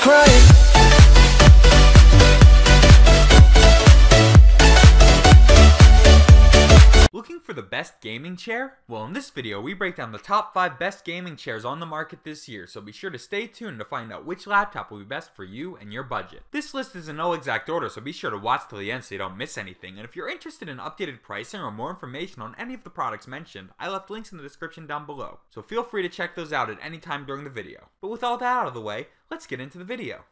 crying. Looking for the best gaming chair? Well, in this video we break down the top 5 best gaming chairs on the market this year, so be sure to stay tuned to find out which laptop will be best for you and your budget. This list is in no exact order, so be sure to watch till the end so you don't miss anything, and if you're interested in updated pricing or more information on any of the products mentioned, I left links in the description down below, so feel free to check those out at any time during the video. But with all that out of the way, let's get into the video.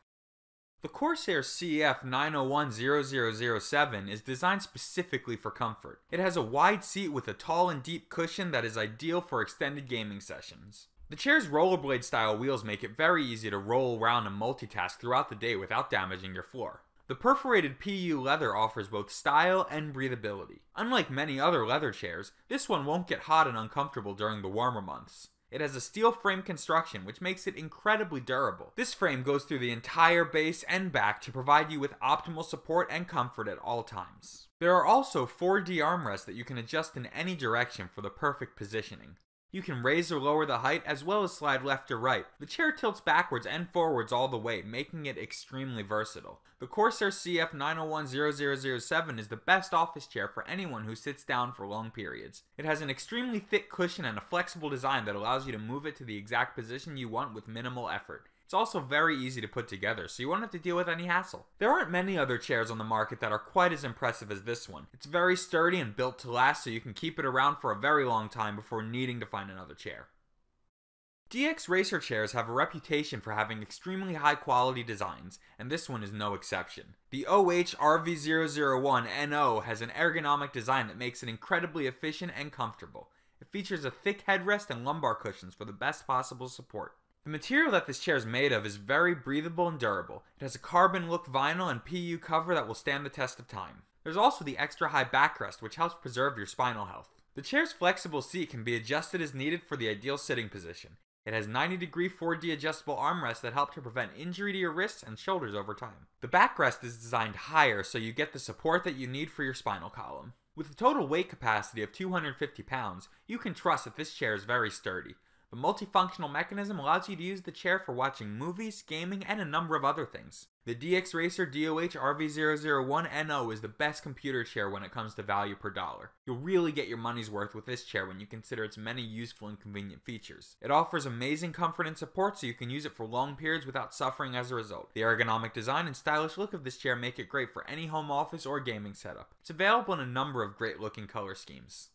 The Corsair CF9010007 is designed specifically for comfort. It has a wide seat with a tall and deep cushion that is ideal for extended gaming sessions. The chair's rollerblade style wheels make it very easy to roll around and multitask throughout the day without damaging your floor. The perforated PU leather offers both style and breathability. Unlike many other leather chairs, this one won't get hot and uncomfortable during the warmer months. It has a steel frame construction which makes it incredibly durable. This frame goes through the entire base and back to provide you with optimal support and comfort at all times. There are also 4D armrests that you can adjust in any direction for the perfect positioning. You can raise or lower the height as well as slide left or right. The chair tilts backwards and forwards all the way, making it extremely versatile. The Corsair CF9010007 is the best office chair for anyone who sits down for long periods. It has an extremely thick cushion and a flexible design that allows you to move it to the exact position you want with minimal effort. It's also very easy to put together, so you won't have to deal with any hassle. There aren't many other chairs on the market that are quite as impressive as this one. It's very sturdy and built to last, so you can keep it around for a very long time before needing to find another chair. DXRacer chairs have a reputation for having extremely high quality designs, and this one is no exception. The DOH/RV001/NO has an ergonomic design that makes it incredibly efficient and comfortable. It features a thick headrest and lumbar cushions for the best possible support. The material that this chair is made of is very breathable and durable. It has a carbon look vinyl and PU cover that will stand the test of time. There's also the extra high backrest, which helps preserve your spinal health. The chair's flexible seat can be adjusted as needed for the ideal sitting position. It has 90-degree 4D adjustable armrests that help to prevent injury to your wrists and shoulders over time. The backrest is designed higher so you get the support that you need for your spinal column. With a total weight capacity of 250 pounds, you can trust that this chair is very sturdy. The multifunctional mechanism allows you to use the chair for watching movies, gaming, and a number of other things. The DXRacer DOH/RV001/NO is the best computer chair when it comes to value per dollar. You'll really get your money's worth with this chair when you consider its many useful and convenient features. It offers amazing comfort and support, so you can use it for long periods without suffering as a result. The ergonomic design and stylish look of this chair make it great for any home office or gaming setup. It's available in a number of great looking color schemes.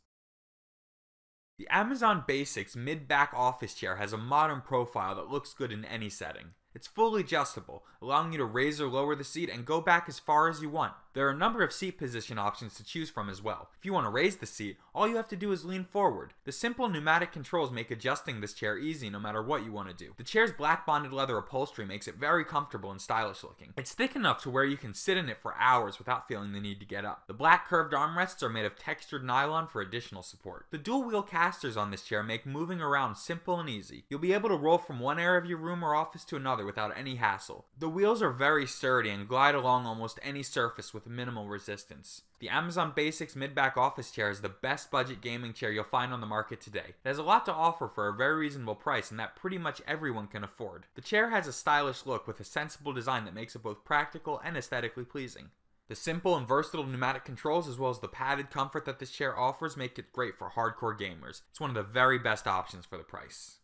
The Amazon Basics mid-back office chair has a modern profile that looks good in any setting. It's fully adjustable, allowing you to raise or lower the seat and go back as far as you want. There are a number of seat position options to choose from as well. If you want to raise the seat, all you have to do is lean forward. The simple pneumatic controls make adjusting this chair easy no matter what you want to do. The chair's black bonded leather upholstery makes it very comfortable and stylish looking. It's thick enough to where you can sit in it for hours without feeling the need to get up. The black curved armrests are made of textured nylon for additional support. The dual wheel casters on this chair make moving around simple and easy. You'll be able to roll from one area of your room or office to another without any hassle. The wheels are very sturdy and glide along almost any surface with minimal resistance. The Amazon Basics mid-back office chair is the best budget gaming chair you'll find on the market today. It has a lot to offer for a very reasonable price and that pretty much everyone can afford. The chair has a stylish look with a sensible design that makes it both practical and aesthetically pleasing. The simple and versatile pneumatic controls as well as the padded comfort that this chair offers make it great for hardcore gamers. It's one of the very best options for the price.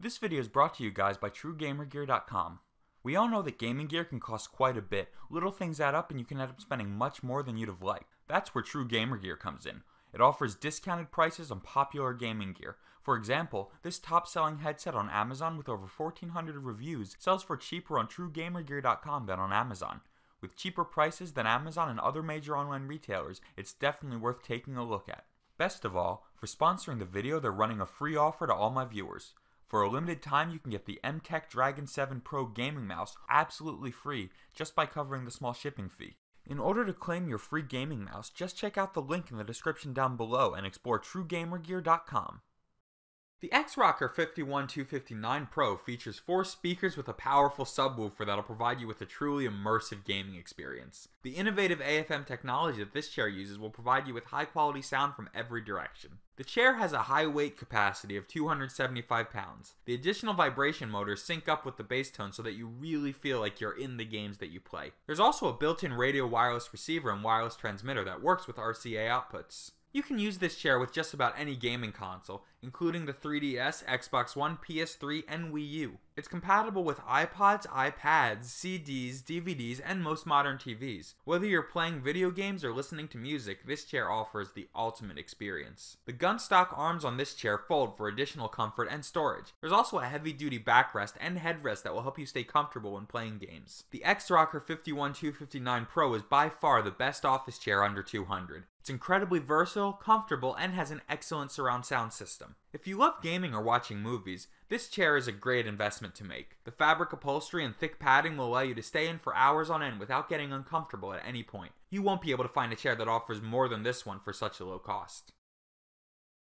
This video is brought to you guys by TrueGamerGear.com. We all know that gaming gear can cost quite a bit. Little things add up and you can end up spending much more than you'd have liked. That's where TrueGamerGear comes in. It offers discounted prices on popular gaming gear. For example, this top-selling headset on Amazon with over 1,400 reviews sells for cheaper on TrueGamerGear.com than on Amazon. With cheaper prices than Amazon and other major online retailers, it's definitely worth taking a look at. Best of all, for sponsoring the video, they're running a free offer to all my viewers. For a limited time, you can get the MTech Dragon 7 Pro gaming mouse absolutely free just by covering the small shipping fee. In order to claim your free gaming mouse, just check out the link in the description down below and explore TrueGamerGear.com. The X Rocker 51259 Pro features 4 speakers with a powerful subwoofer that'll provide you with a truly immersive gaming experience. The innovative AFM technology that this chair uses will provide you with high-quality sound from every direction. The chair has a high weight capacity of 275 pounds. The additional vibration motors sync up with the bass tone so that you really feel like you're in the games that you play. There's also a built-in radio wireless receiver and wireless transmitter that works with RCA outputs. You can use this chair with just about any gaming console, including the 3DS, Xbox One, PS3, and Wii U. It's compatible with iPods, iPads, CDs, DVDs, and most modern TVs. Whether you're playing video games or listening to music, this chair offers the ultimate experience. The gunstock arms on this chair fold for additional comfort and storage. There's also a heavy-duty backrest and headrest that will help you stay comfortable when playing games. The X Rocker 51259 Pro is by far the best office chair under $200. It's incredibly versatile, comfortable, and has an excellent surround sound system. If you love gaming or watching movies, this chair is a great investment to make. The fabric upholstery and thick padding will allow you to stay in for hours on end without getting uncomfortable at any point. You won't be able to find a chair that offers more than this one for such a low cost.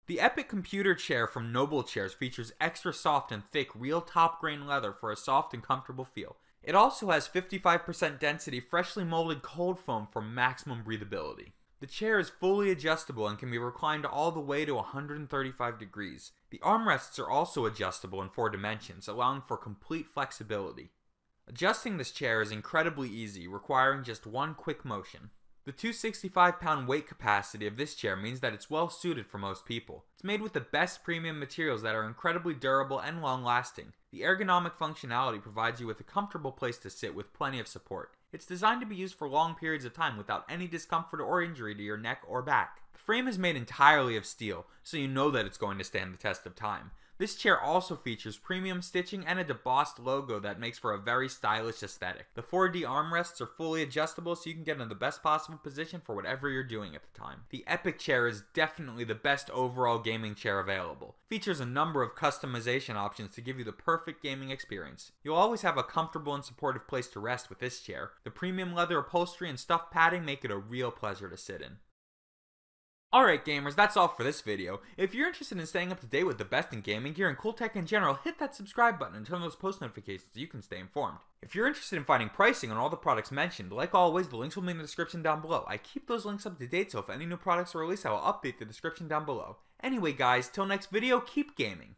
The Epic Computer Chair from Noble Chairs features extra soft and thick real top grain leather for a soft and comfortable feel. It also has 55% density freshly molded cold foam for maximum breathability. The chair is fully adjustable and can be reclined all the way to 135 degrees. The armrests are also adjustable in 4 dimensions, allowing for complete flexibility. Adjusting this chair is incredibly easy, requiring just one quick motion. The 265-pound weight capacity of this chair means that it's well suited for most people. It's made with the best premium materials that are incredibly durable and long-lasting. The ergonomic functionality provides you with a comfortable place to sit with plenty of support. It's designed to be used for long periods of time without any discomfort or injury to your neck or back. The frame is made entirely of steel, so you know that it's going to stand the test of time. This chair also features premium stitching and a debossed logo that makes for a very stylish aesthetic. The 4D armrests are fully adjustable so you can get in the best possible position for whatever you're doing at the time. The Epic Chair is definitely the best overall gaming chair available. Features a number of customization options to give you the perfect gaming experience. You'll always have a comfortable and supportive place to rest with this chair. The premium leather upholstery and stuffed padding make it a real pleasure to sit in. Alright gamers, that's all for this video. If you're interested in staying up to date with the best in gaming gear and cool tech in general, hit that subscribe button and turn on those post notifications so you can stay informed. If you're interested in finding pricing on all the products mentioned, like always, the links will be in the description down below. I keep those links up to date, so if any new products are released, I will update the description down below. Anyway guys, till next video, keep gaming!